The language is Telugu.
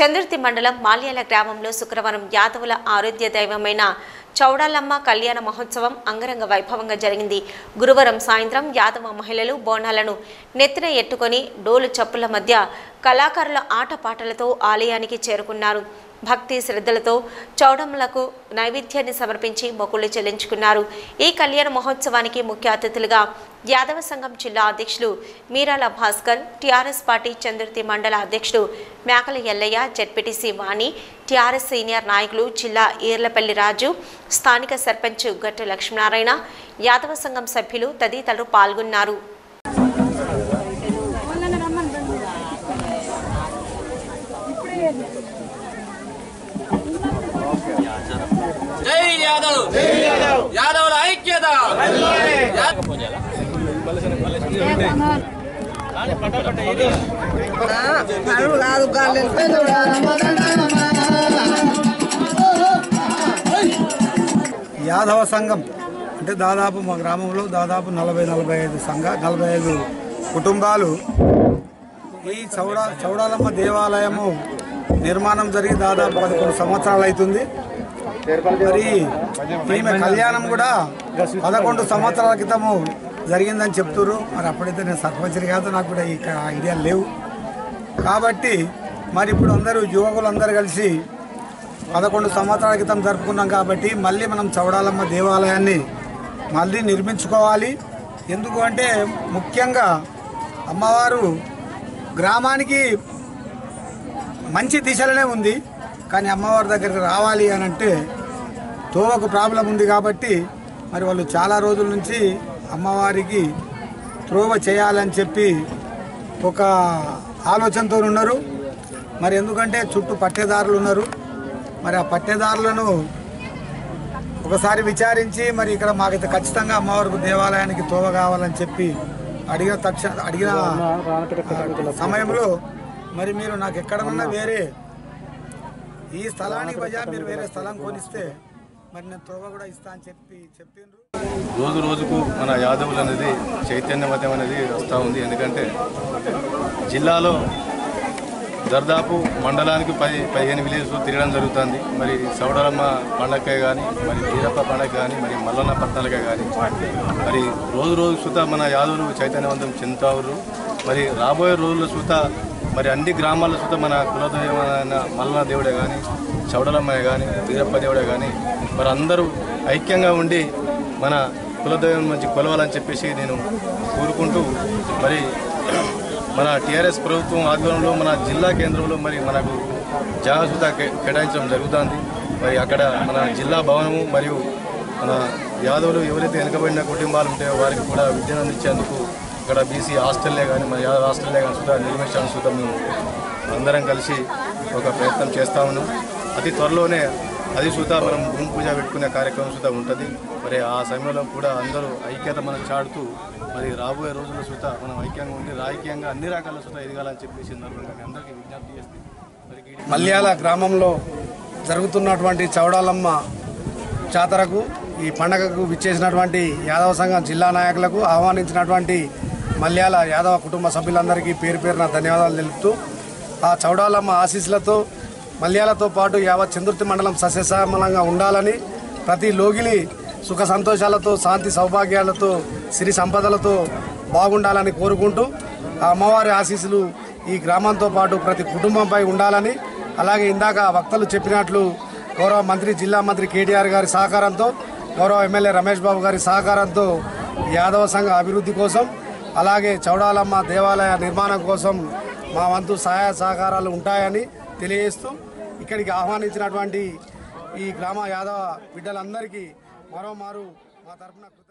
చంద్రతి మండలం మాల్యాల గ్రామంలో శుక్రవారం యాదవుల ఆరాధ్య దైవమైన చౌడాలమ్మ కళ్యాణ మహోత్సవం అంగరంగ వైభవంగా జరిగింది. గురువారం సాయంత్రం యాదవ మహిళలు బోనాలను నెత్తిన ఎట్టుకొని డోలు చప్పుల మధ్య కళాకారుల ఆటపాటలతో ఆలయానికి చేరుకున్నారు. భక్తి శ్రద్ధలతో చౌడమ్మలకు నైవేద్యాన్ని సమర్పించి మొక్కులు చెల్లించుకున్నారు. ఈ కళ్యాణ మహోత్సవానికి ముఖ్య అతిథులుగా యాదవ సంఘం జిల్లా అధ్యక్షులు మీరాల భాస్కర్, టీఆర్ఎస్ పార్టీ చంద్రతి మండల అధ్యక్షుడు Mekala Ellaiah, ZPTC Vani, TRS senior నాయకులు జిల్లా ఈర్లపల్లి రాజు, స్థానిక సర్పంచ్ గట్టు లక్ష్మీనారాయణ, యాదవ సంఘం సభ్యులు తదితరులు పాల్గొన్నారు. यादव ऐक्यता यादव संघम अंटे दादापु मा ग्रामंलो दादापु 40-45 संघ 45 कुटुंबालु ई चौडालम्म देवालयमु నిర్మాణం జరిగి దాదాపు 11 సంవత్సరాలు అవుతుంది. మరి ఈమె కళ్యాణం కూడా 11 సంవత్సరాల క్రితము జరిగిందని చెప్తున్నారు. మరి అప్పుడైతే నేను సర్పంచ్ కాదు, నాకు కూడా ఇక్కడ ఐడియా లేవు. కాబట్టి మరి ఇప్పుడు అందరూ యువకులందరూ కలిసి 11 సంవత్సరాల క్రితం జరుపుకున్నాం. కాబట్టి మళ్ళీ మనం చౌడాలమ్మ దేవాలయాన్ని మళ్ళీ నిర్మించుకోవాలి. ఎందుకు అంటే ముఖ్యంగా అమ్మవారు గ్రామానికి మంచి దిశలోనే ఉంది, కానీ అమ్మవారి దగ్గరికి రావాలి అని అంటే తోవకు ప్రాబ్లం ఉంది. కాబట్టి మరి వాళ్ళు చాలా రోజుల నుంచి అమ్మవారికి త్రోవ చేయాలని చెప్పి ఒక ఆలోచనతో ఉన్నారు. మరి ఎందుకంటే చుట్టూ పట్టేదారులు ఉన్నారు. మరి ఆ పట్టేదారులను ఒకసారి విచారించి మరి ఇక్కడ మాకైతే ఖచ్చితంగా అమ్మవారికి దేవాలయానికి తోవ కావాలని చెప్పి అడిగిన సమయంలో మరి మీరు నాకు ఎక్కడన్నా వేరే ఈ స్థలానికి బజా మీరు వేరే స్థలం కొనిస్తే మరి నేను త్రోవ కూడా ఇస్తా అని చెప్పిండ్రు. రోజు రోజుకు మన యాదవులు అనేది చైతన్యమతం అనేది వస్తూ ఉంది. ఎందుకంటే జిల్లాలో దాదాపు మండలానికి 15 విలేజ్లు తిరగడం జరుగుతుంది. మరి చౌడాలమ్మ పండగకే కానీ, మరి వీరప్ప పండగ కానీ, మరి మల్లన్న పట్టాలకే కానీ, మరి రోజు రోజు చూత మన యాదవులు చైతన్యవంతం చెందుతారు. మరి రాబోయే రోజుల చూత మరి అన్ని గ్రామాల్లో చూత మన కులదైవమైన మల్లన్న దేవుడే కానీ, చౌడాలమ్మయ్య కానీ, వీరప్ప దేవుడే కానీ మరి అందరూ ఐక్యంగా ఉండి మన కులదైవం మంచి కొలవాలని చెప్పేసి నేను కోరుకుంటూ మరి మన టీఆర్ఎస్ ప్రభుత్వం ఆధ్వర్యంలో మన జిల్లా కేంద్రంలో మరి మనకు జాగ్రత్త కేటాయించడం జరుగుతుంది. మరి అక్కడ మన జిల్లా భవనము మరియు మన యాదవులు ఎవరైతే వెనుకబడిన కుటుంబాలు ఉంటాయో వారికి కూడా విద్యను అందించేందుకు ఇక్కడ బీసీ హాస్టల్లే కానీ, మన యాదవ హాస్టల్లే కానీ చూద్దాం నిర్మించాలని చూద్దాం. మేము అందరం కలిసి ఒక ప్రయత్నం చేస్తా ఉన్నాం. అతి త్వరలోనే అది చూద్దా మనం భూమి పూజ పెట్టుకునే కార్యక్రమం చూద్దా ఉంటుంది. మరి ఆ సమయంలో కూడా అందరూ ఐక్యత మనం చాడుతూ మరి రాబోయే రోజుల్లో చూద్దా మనం ఐక్యంగా ఉండి రాజకీయంగా అన్ని రకాల చూద్దా ఎదగాలని చెప్పేసి అందరికీ విజ్ఞప్తి చేస్తాం. మరి మల్యాల గ్రామంలో జరుగుతున్నటువంటి చౌడాలమ్మ జాతరకు ఈ పండగకు విచ్చేసినటువంటి యాదవ సంఘం జిల్లా నాయకులకు ఆహ్వానించినటువంటి మల్యాల యాదవ కుటుంబ సభ్యులందరికీ పేరు పేరున ధన్యవాదాలు తెలుపుతూ ఆ చౌడాలమ్మ ఆశీస్సులతో మల్యాలతో పాటు యావత్ చంద్రుతి మండలం సస్యశ్యామలంగా ఉండాలని, ప్రతి లోగిలి సుఖ సంతోషాలతో శాంతి సౌభాగ్యాలతో సిరి సంపదలతో బాగుండాలని కోరుకుంటూ ఆ అమ్మవారి ఆశీస్సులు ఈ గ్రామంతో పాటు ప్రతి కుటుంబంపై ఉండాలని, అలాగే ఇందాక వక్తలు చెప్పినట్లు గౌరవ మంత్రి జిల్లా మంత్రి కేటీఆర్ గారి సహకారంతో, గౌరవ ఎమ్మెల్యే రమేష్ బాబు గారి సహకారంతో యాదవ సంఘ అభివృద్ధి కోసం అలాగే చౌడాలమ్మ దేవాలయ నిర్మాణం కోసం మా వంతు సహాయ సహకారాలు ఉంటాయని తెలియజేస్తూ ఇక్కడికి ఆహ్వానించినటువంటి ఈ గ్రామ యాదవ బిడ్డలందరికీ మరోమారు మా తరఫున